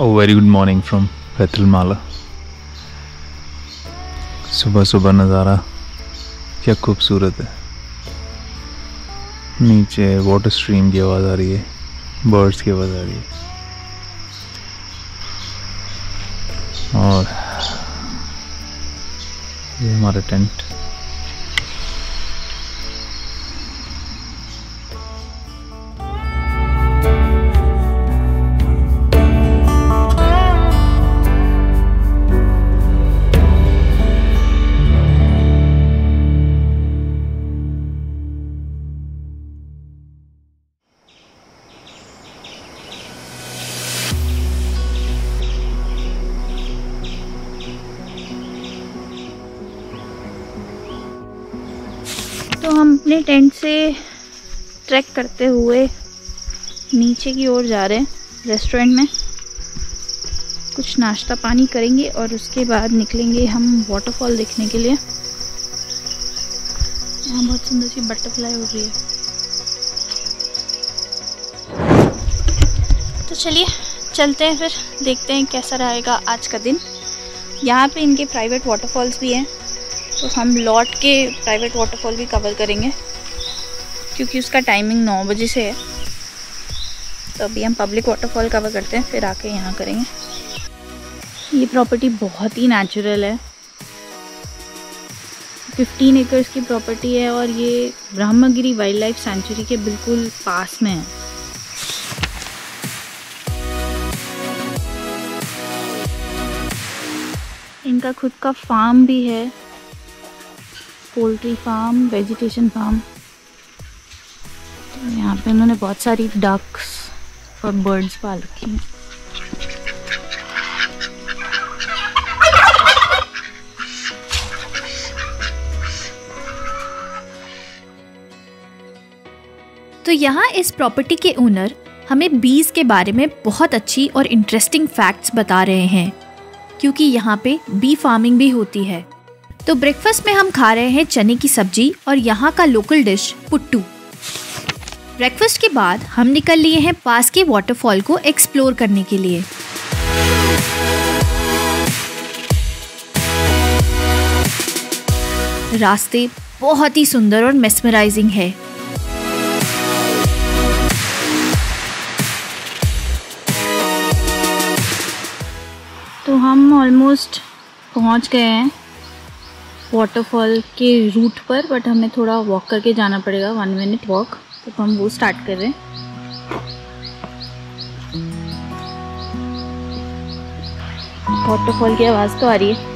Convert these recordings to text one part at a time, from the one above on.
Oh, very good morning from पैथल माला। सुबह सुबह नज़ारा क्या खूबसूरत है। नीचे वाटर स्ट्रीम की आवाज़ आ रही है, बर्ड्स की आवाज़ आ रही है। और ये हमारा टेंट। तो हम अपने टेंट से ट्रैक करते हुए नीचे की ओर जा रहे हैं। रेस्टोरेंट में कुछ नाश्ता पानी करेंगे और उसके बाद निकलेंगे हम वाटरफॉल देखने के लिए। यहाँ बहुत सुंदर सी बटरफ्लाई हो रही है। तो चलिए चलते हैं, फिर देखते हैं कैसा रहेगा आज का दिन। यहाँ पे इनके प्राइवेट वाटरफॉल्स भी हैं, तो हम लौट के प्राइवेट वाटरफॉल भी कवर करेंगे क्योंकि उसका टाइमिंग 9 बजे से है। तो अभी हम पब्लिक वाटरफॉल कवर करते हैं, फिर आके यहाँ करेंगे। ये प्रॉपर्टी बहुत ही नेचुरल है। 15 एकर्स की प्रॉपर्टी है और ये ब्रह्मगिरी वाइल्ड लाइफ सेंचुरी के बिल्कुल पास में है। इनका खुद का फार्म भी है, पोल्ट्री फार्म, वेजिटेशन फार्म। तो यहाँ पे उन्होंने बहुत सारी डक्स और बर्ड्स पाल रखी हैं। तो यहाँ इस प्रॉपर्टी के ओनर हमें बीज के बारे में बहुत अच्छी और इंटरेस्टिंग फैक्ट्स बता रहे हैं क्योंकि यहाँ पे बी फार्मिंग भी होती है। तो ब्रेकफास्ट में हम खा रहे हैं चने की सब्जी और यहाँ का लोकल डिश पुट्टू। ब्रेकफास्ट के बाद हम निकल लिए हैं पास के वाटरफॉल को एक्सप्लोर करने के लिए। रास्ते बहुत ही सुंदर और मेस्मराइजिंग है। तो हम ऑलमोस्ट पहुँच गए हैं वाटरफॉल के रूट पर, बट हमें थोड़ा वॉक करके जाना पड़ेगा। 1 मिनट वॉक, तो हम वो स्टार्ट कर रहे हैं। वाटरफॉल की आवाज़ तो आ रही है।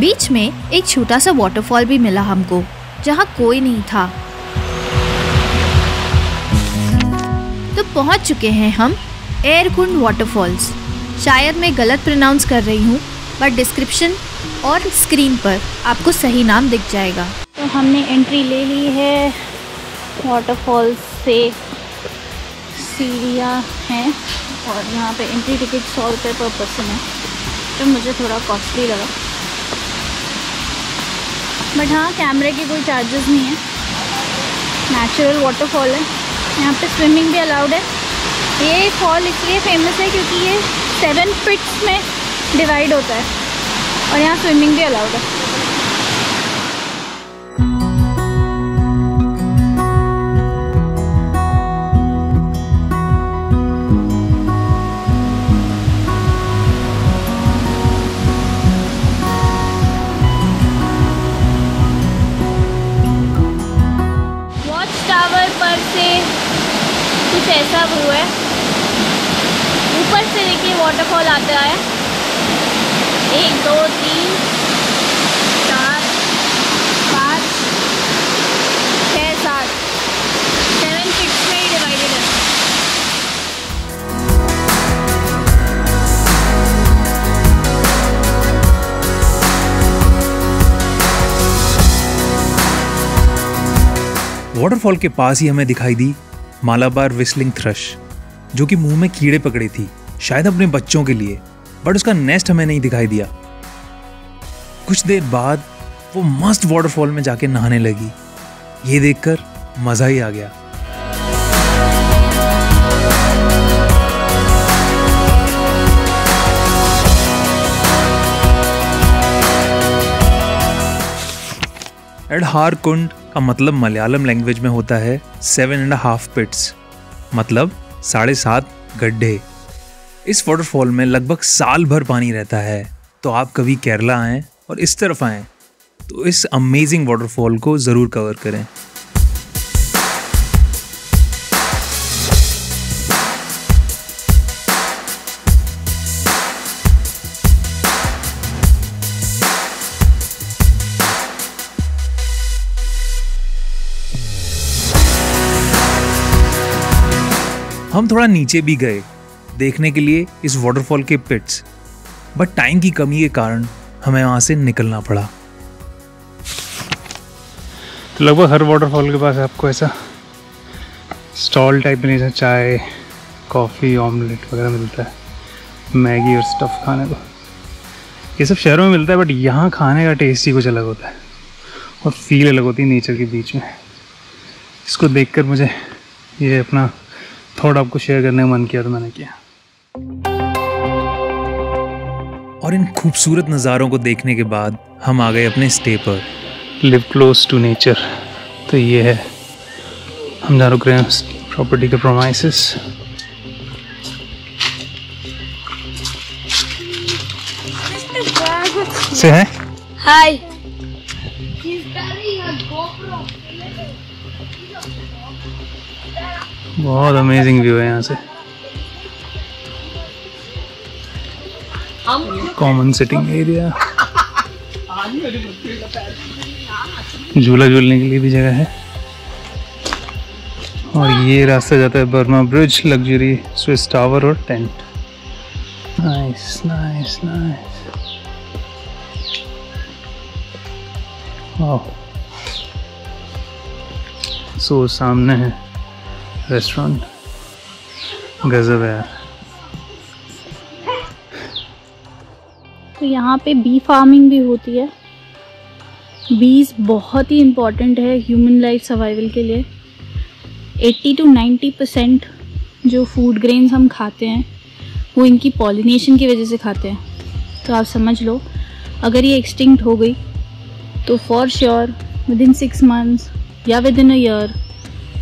बीच में एक छोटा सा वाटरफॉल भी मिला हमको जहाँ कोई नहीं था। तो पहुँच चुके हैं हम एयरकुंड वाटरफॉल्स। शायद मैं गलत प्रोनाउंस कर रही हूँ, बट डिस्क्रिप्शन और स्क्रीन पर आपको सही नाम दिख जाएगा। तो हमने एंट्री ले ली है वाटरफॉल से। सीढ़ियाँ हैं और यहाँ पे एंट्री टिकट 100 रुपये पर पर्सन है, तो मुझे थोड़ा कॉस्टली लगा, बट हाँ कैमरे के कोई चार्जेस नहीं है। नेचुरल वाटरफॉल है, यहाँ पे स्विमिंग भी अलाउड है। ये फॉल इसलिए फेमस है क्योंकि ये 7 पिट्स में डिवाइड होता है और यहाँ स्विमिंग भी अलाउड है। ऐसा व्यू है, ऊपर से देखिए वाटरफॉल आता है। 1 2 3 4 5 6 7 7 पिट्स में डिवाइडेड है। वाटरफॉल के पास ही हमें दिखाई दी मालाबार विस्लिंग थ्रश, जो कि मुंह में कीड़े पकड़े थी शायद अपने बच्चों के लिए, बट उसका नेस्ट हमें नहीं दिखाई दिया। कुछ देर बाद वो मस्त वाटरफॉल में जाके नहाने लगी। ये देखकर मज़ा ही आ गया। अड़हार कुंड का मतलब मलयालम लैंग्वेज में होता है 7.5 पिट्स, मतलब 7.5 गड्ढे। इस वाटरफॉल में लगभग साल भर पानी रहता है, तो आप कभी केरला आएँ और इस तरफ आएँ तो इस अमेजिंग वाटरफॉल को ज़रूर कवर करें। हम थोड़ा नीचे भी गए देखने के लिए इस वाटरफॉल के पिट्स, बट टाइम की कमी के कारण हमें वहाँ से निकलना पड़ा। तो लगभग हर वाटरफॉल के पास आपको ऐसा स्टॉल टाइप में जैसा चाय, कॉफ़ी, ऑमलेट वगैरह मिलता है, मैगी और स्टफ़ खाने को। ये सब शहरों में मिलता है, बट यहाँ खाने का टेस्ट ही कुछ अलग होता है और फील अलग होती है नेचर के बीच में। इसको देखकर मुझे ये अपना थोड़ा आपको शेयर करने का मन किया, तो मैंने किया। और इन खूबसूरत नज़ारों को देखने के बाद हम आ गए अपने स्टे पर, लिव क्लोज टू नेचर। तो ये है, हम जा रुक रहे हैं प्रॉपर्टी के प्रोमाइसिस। से है हाय। बहुत अमेजिंग व्यू है यहाँ से। कॉमन सिटिंग एरिया, झूला झूलने के लिए भी जगह है। और ये रास्ता जाता है Burma bridge, luxury Swiss tower और टेंट। Nice nice nice. वाह, सो सामने है रेस्टोरेंट। गजब है यार। तो यहाँ पे बी फार्मिंग भी होती है। बीज बहुत ही इम्पॉर्टेंट है ह्यूमन लाइफ सर्वाइवल के लिए। 80 to 90% जो फूड ग्रेन्स हम खाते हैं वो इनकी पॉलिनेशन की वजह से खाते हैं। तो आप समझ लो, अगर ये एक्सटिंक्ट हो गई तो फॉर श्योर विदिन 6 months या within a year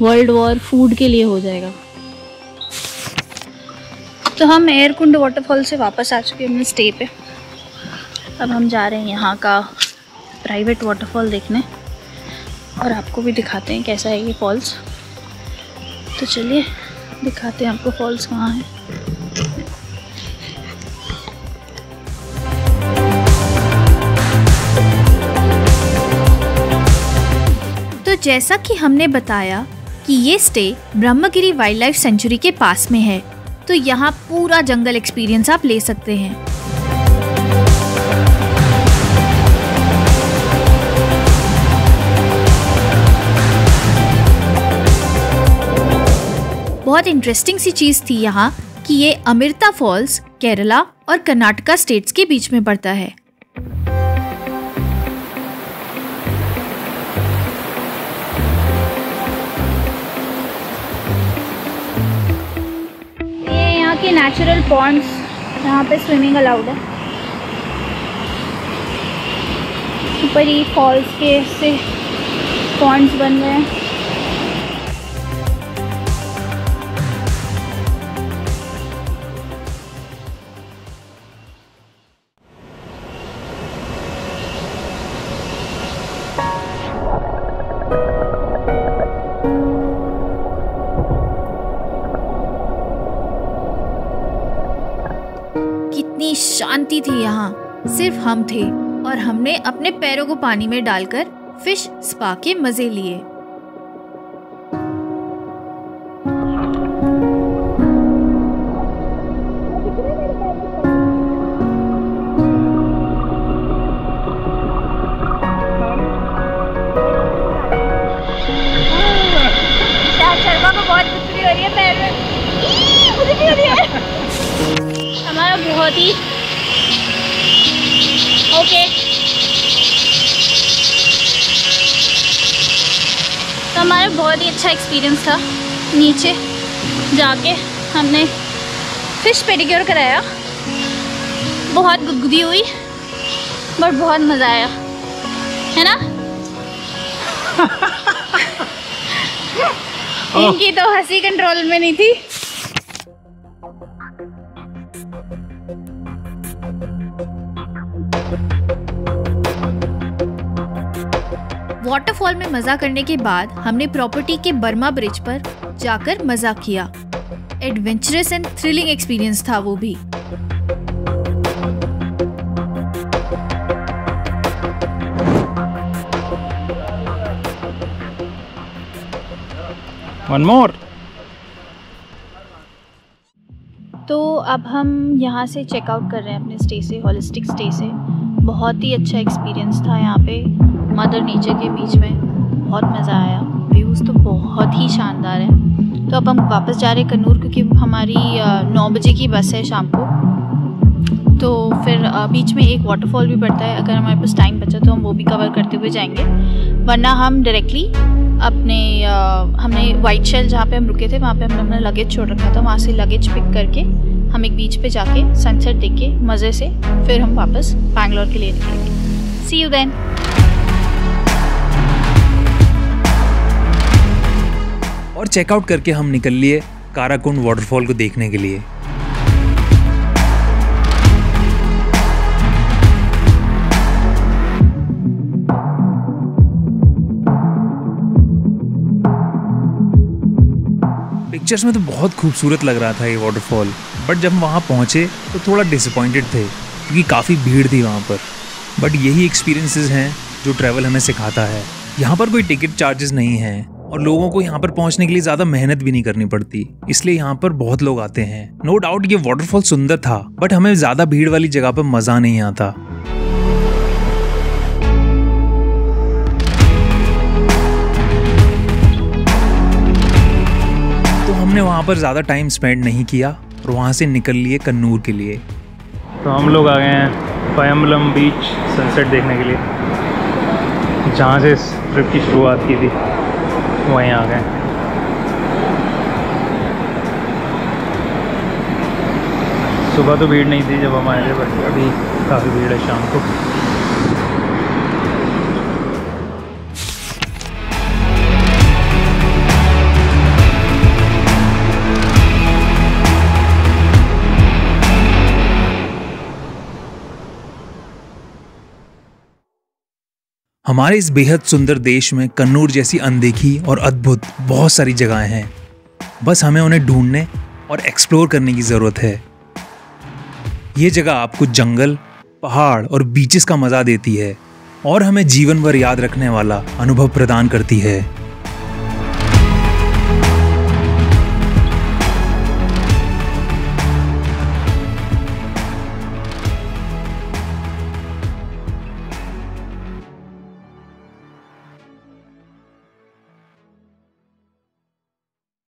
world war food के लिए हो जाएगा। तो हम एयरकुंड वाटरफॉल से वापस आ चुके हैं स्टे पे। अब हम जा रहे हैं यहाँ का प्राइवेट वाटरफॉल देखने और आपको भी दिखाते हैं कैसा है ये फॉल्स। तो चलिए दिखाते हैं आपको फॉल्स कहाँ है। तो जैसा कि हमने बताया कि ये stay Brahmagiri wildlife sanctuary के पास में है, तो यहाँ पूरा जंगल एक्सपीरियंस आप ले सकते हैं। बहुत इंटरेस्टिंग सी चीज़ थी यहाँ कि ये अमृता फॉल्स केरला और कर्नाटका स्टेट्स के बीच में पड़ता है। के नेचुरल पॉन्ड्स यहाँ पे स्विमिंग अलाउड है। ऊपर ही फॉल्स के से पॉन्ड्स बन गए थी। यहाँ सिर्फ हम थे और हमने अपने पैरों को पानी में डालकर फिश स्पा के मजे लिए। बहुत खुशबू हो रही है पैर में, खुशबू हो रही है। हमारा बहुत ही ओके। तो हमारा बहुत ही अच्छा एक्सपीरियंस था। नीचे जाके हमने फिश पेडिक्योर कराया, बहुत गुदगुदी हुई बट बहुत मज़ा आया, है ना। इनकी तो हंसी कंट्रोल में नहीं थी। वाटरफॉल में मजा करने के बाद हमने प्रॉपर्टी के बर्मा ब्रिज पर जाकर मजा किया। एडवेंचरस एंड थ्रिलिंग एक्सपीरियंस था वो भी। One more. तो अब हम यहाँ से चेकआउट कर रहे हैं अपने स्टे से, होलिस्टिक स्टे से। बहुत ही अच्छा एक्सपीरियंस था यहाँ पे मदर नेचर के बीच में, बहुत मज़ा आया। व्यूज़ तो बहुत ही शानदार हैं। तो अब हम वापस जा रहे हैं कन्नूर, क्योंकि हमारी 9 बजे की बस है शाम को। तो फिर बीच में एक वाटरफॉल भी पड़ता है, अगर हमारे पास टाइम बचा तो हम वो भी कवर करते हुए जाएंगे, वरना हम डायरेक्टली अपने हमने वाइट शेल जहाँ पे हम रुके थे वहाँ पे हमने अपना लगेज छोड़ रखा था, वहाँ से लगेज पिक करके हम एक बीच पे जाके सनसेट देख के मज़े से फिर हम वापस बैंगलोर के लिए निकलेंगे। See you then. और चेकआउट करके हम निकल लिए काराकुंड वाटरफॉल को देखने के लिए। पिक्चर्स में तो बहुत खूबसूरत लग रहा था ये वाटरफॉल, बट जब वहाँ पहुँचे तो थोड़ा डिसअपॉइंटेड थे क्योंकि काफ़ी भीड़ थी वहाँ पर। बट यही एक्सपीरियंसेस हैं जो ट्रैवल हमें सिखाता है। यहाँ पर कोई टिकट चार्जेस नहीं हैं और लोगों को यहाँ पर पहुँचने के लिए ज़्यादा मेहनत भी नहीं करनी पड़ती, इसलिए यहाँ पर बहुत लोग आते हैं। नो डाउट ये वाटरफॉल सुंदर था, बट हमें ज़्यादा भीड़ वाली जगह पर मज़ा नहीं आता। हमने वहाँ पर ज़्यादा टाइम स्पेंड नहीं किया और वहाँ से निकल लिए कन्नूर के लिए। तो हम लोग आ गए हैं पयम्बलम बीच सनसेट देखने के लिए, जहाँ से इस ट्रिप की शुरुआत की थी वहीं आ गए। सुबह तो भीड़ नहीं थी जब हम आए थे, बट अभी काफ़ी भीड़ है शाम को। हमारे इस बेहद सुंदर देश में कन्नूर जैसी अनदेखी और अद्भुत बहुत सारी जगहें हैं, बस हमें उन्हें ढूंढने और एक्सप्लोर करने की ज़रूरत है। ये जगह आपको जंगल, पहाड़ और बीचेस का मज़ा देती है और हमें जीवन भर याद रखने वाला अनुभव प्रदान करती है।